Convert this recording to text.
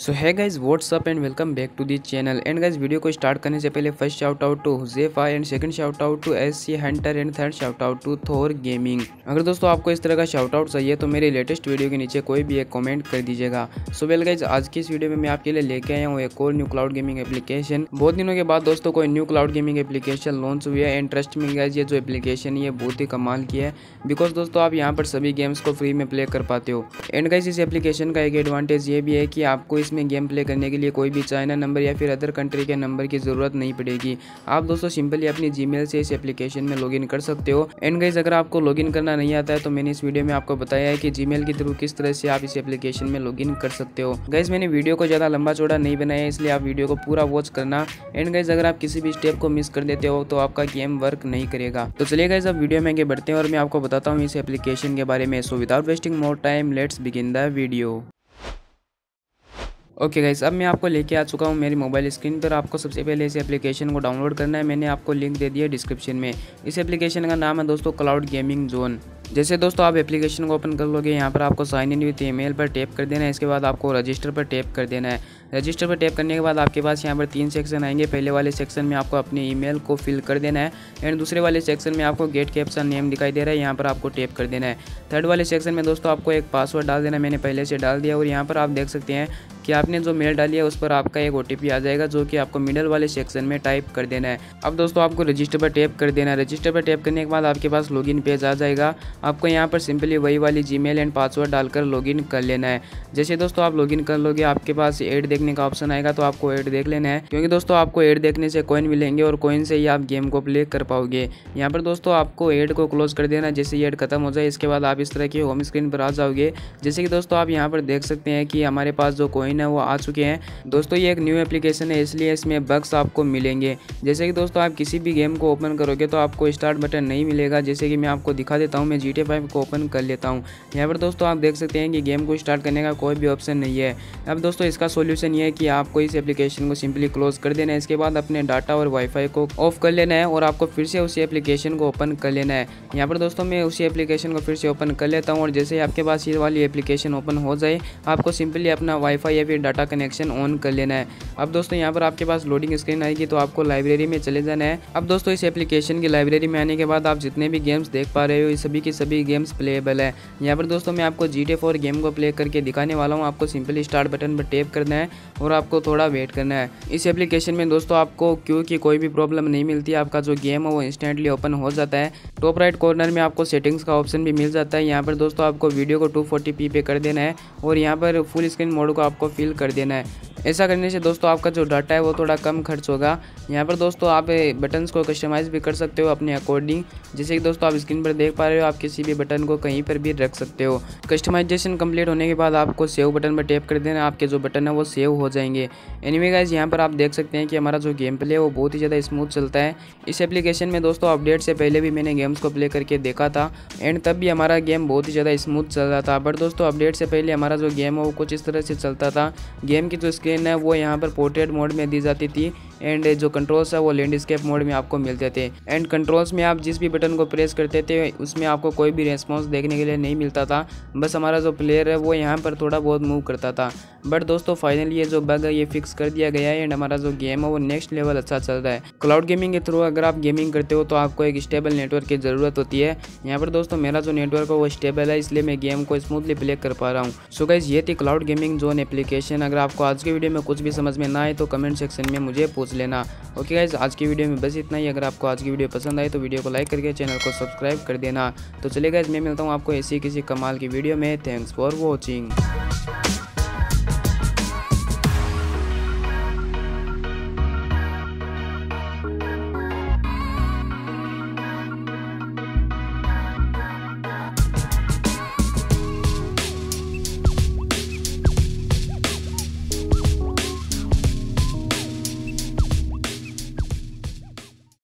सो है guys what's up and welcome back to the channel. And guys video को start करने से पहले first shout out to Huzefa and second shout out to SC hunter and third shout out to Thor gaming. अगर दोस्तों आपको इस तरह का शाउट आउट चाहिए तो मेरे लेटेस्ट वीडियो के नीचे कोई भी एक कमेंट कर दीजिएगा। सो वेल गाइज आज की इस वीडियो में मैं आपके लिए लेके आया हूँ एक और न्यू क्लाउड गेमिंग एप्लीकेशन। बहुत दिनों के बाद दोस्तों कोई new cloud gaming application launch हुई है एंड ट्रस्ट मी गाइज ये जो एप्लीकेशन है बहुत ही कमाल की है, बिकॉज दोस्तों आप यहाँ पर सभी गेम्स को फ्री में प्ले कर पाते हो। एंड गाइज इस एप्लीकेशन का एक एडवांटेज ये भी है कि आपको इसमें गेम प्ले करने के लिए कोई भी चाइना नंबर या फिर अदर कंट्री के नंबर की जरूरत नहीं पड़ेगी। आप दोस्तों सिंपली अपनी जीमेल से इस एप्लीकेशन में लॉगिन कर सकते हो। एंड गाइस अगर आपको लॉगिन करना नहीं आता है तो मैंने इस वीडियो में आपको बताया है कि जीमेल के थ्रू किस तरह से आप इस एप्लीकेशन में लॉगिन कर सकते हो। गाइस मैंने वीडियो को ज्यादा लंबा चौड़ा नहीं बनाया, इसलिए आप वीडियो को पूरा वॉच करना। एंड गाइस अगर आप किसी भी स्टेप को मिस कर देते हो तो आपका गेम वर्क नहीं करेगा। तो चलिए गाइस अब वीडियो में आगे बढ़ते हैं और मैं आपको बताता हूँ इस एप्लीकेशन के बारे में। So without wasting more time let's begin the video. Okay guys अब मैं आपको लेके आ चुका हूँ मेरी मोबाइल स्क्रीन पर। आपको सबसे पहले इस एप्लीकेशन को डाउनलोड करना है, मैंने आपको लिंक दे दिया डिस्क्रिप्शन में। इस एप्लीकेशन का नाम है दोस्तों क्लाउड गेमिंग जोन। जैसे दोस्तों आप एप्लीकेशन को ओपन कर लोगे यहाँ पर आपको साइन इन विथ ईमेल पर टैप कर देना है। इसके बाद आपको रजिस्टर पर टैप कर देना है। रजिस्टर पर टैप करने के बाद आपके पास यहाँ पर तीन सेक्शन आएंगे। पहले वाले सेक्शन में आपको अपने ईमेल को फिल कर देना है एंड दूसरे वाले सेक्शन में आपको गेट कैप्चा नेम दिखाई दे रहा है, यहाँ पर आपको टैप कर देना है। थर्ड वाले सेक्शन में दोस्तों आपको एक पासवर्ड डाल देना है, मैंने पहले से डाल दिया। और यहाँ पर आप देख सकते हैं कि आपने जो मेल डाली है उस पर आपका एक OTP आ जाएगा जो कि आपको मिडल वाले सेक्शन में टाइप कर देना है। अब दोस्तों आपको रजिस्टर पर टैप कर देना है। रजिस्टर पर टैप करने के बाद आपके पास लॉगिन पेज आ जाएगा। आपको यहाँ पर सिंपली वही वाली जीमेल एंड पासवर्ड डालकर लॉगिन कर लेना है। जैसे दोस्तों आप लॉगिन कर लोगे आपके पास ऐड देखने का ऑप्शन आएगा, तो आपको ऐड देख लेना है क्योंकि दोस्तों आपको ऐड देखने से कॉइन मिलेंगे और कॉइन से ही आप गेम को प्ले कर पाओगे। यहाँ पर दोस्तों आपको ऐड को क्लोज कर देना है। जैसे ये ऐड खत्म हो जाए इसके बाद आप इस तरह की होम स्क्रीन पर आ जाओगे। जैसे कि दोस्तों आप यहाँ पर देख सकते हैं कि हमारे पास जो कॉइन है वो आ चुके हैं। दोस्तों ये एक न्यू एप्लीकेशन है इसलिए इसमें बग्स आपको मिलेंगे। जैसे कि दोस्तों आप किसी भी गेम को ओपन करोगे तो आपको स्टार्ट बटन नहीं मिलेगा। जैसे कि मैं आपको दिखा देता हूँ, मैं GTA 5 को ओपन कर लेता हूं। यहाँ पर दोस्तों आप देख सकते हैं कि गेम को स्टार्ट करने का कोई भी ऑप्शन नहीं है। अब दोस्तों इसका सॉल्यूशन ये है कि आपको इस एप्लीकेशन को सिंपली क्लोज कर देना है। इसके बाद अपने डाटा और वाईफाई को ऑफ कर लेना है और आपको फिर से उसी एप्लीकेशन को ओपन कर लेना है। यहाँ पर दोस्तों मैं उसी एप्लीकेशन को फिर से ओपन कर लेता हूँ और जैसे ही आपके पास ये वाली एप्लीकेशन ओपन हो जाए आपको सिंपली अपना वाईफाई या फिर डाटा कनेक्शन ऑन कर लेना है। अब दोस्तों यहाँ पर आपके पास लोडिंग स्क्रीन आएगी तो आपको लाइब्रेरी में चले जाना है। अब दोस्तों इस एप्लीकेशन की लाइब्रेरी में आने के बाद आप जितने भी गेम्स देख पा रहे हो ये सभी के सभी गेम्स प्लेएबल है। यहाँ पर दोस्तों मैं आपको GTA 4 गेम को प्ले करके दिखाने वाला हूँ। आपको सिंपली स्टार्ट बटन पर टैप करना है और आपको थोड़ा वेट करना है। इस एप्लीकेशन में दोस्तों आपको क्यू की कोई भी प्रॉब्लम नहीं मिलती, आपका जो गेम है वो इंस्टेंटली ओपन हो जाता है। टॉप राइट कॉर्नर में आपको सेटिंग्स का ऑप्शन भी मिल जाता है। यहाँ पर दोस्तों आपको वीडियो को 240p पे कर देना है और यहाँ पर फुल स्क्रीन मोड को आपको फिल कर देना है। ऐसा करने से दोस्तों आपका जो डाटा है वो थोड़ा कम खर्च होगा। यहाँ पर दोस्तों आप बटन्स को कस्टमाइज़ भी कर सकते हो अपने अकॉर्डिंग। जैसे कि दोस्तों आप स्क्रीन पर देख पा रहे हो आप किसी भी बटन को कहीं पर भी रख सकते हो। कस्टमाइजेशन कंप्लीट होने के बाद आपको सेव बटन पर टैप कर देना, आपके जो बटन है वो सेव हो जाएंगे। एनीवे गाइस यहाँ पर आप देख सकते हैं कि हमारा जो गेम प्ले है वो बहुत ही ज़्यादा स्मूथ चलता है। इस एप्लीकेशन में दोस्तों अपडेट से पहले भी मैंने गेम्स को प्ले करके देखा था एंड तब भी हमारा गेम बहुत ही ज़्यादा स्मूथ चल रहा था। बट दोस्तों अपडेट से पहले हमारा जो गेम है वो कुछ इस तरह से चलता था। गेम की जो स्क्रीन है वो यहाँ पर पोर्ट्रेट मोड में दी जाती थी एंड जो कंट्रोल्स है वो लैंडस्केप मोड में आपको मिलते थे। एंड कंट्रोल्स में आप जिस भी बटन को प्रेस करते थे उसमें आपको कोई भी रेस्पॉन्स देखने के लिए नहीं मिलता था, बस हमारा जो प्लेयर है वो यहाँ पर थोड़ा बहुत मूव करता था। बट दोस्तों फाइनली ये जो बग है ये फिक्स कर दिया गया है एंड हमारा जो गेम है वो नेक्स्ट लेवल अच्छा चल रहा है। क्लाउड गेमिंग के थ्रू अगर आप गेमिंग करते हो तो आपको एक स्टेबल नेटवर्क की ज़रूरत होती है। यहाँ पर दोस्तों मेरा जो नेटवर्क है वो स्टेबल है इसलिए मैं गेम को स्मूथली प्ले कर पा रहा हूँ। सो गाइस ये थी क्लाउड गेमिंग जोन एप्लीकेशन। अगर आपको आज की वीडियो में कुछ भी समझ में ना आए तो कमेंट सेक्शन में मुझे पूछ लेना। ओके गाइस आज की वीडियो में बस इतना ही। अगर आपको आज की वीडियो पसंद आए तो वीडियो को लाइक करके चैनल को सब्सक्राइब कर देना। तो चलिए गाइस मैं मिलता हूँ आपको ऐसी किसी कमाल की वीडियो में। Thanks for watching.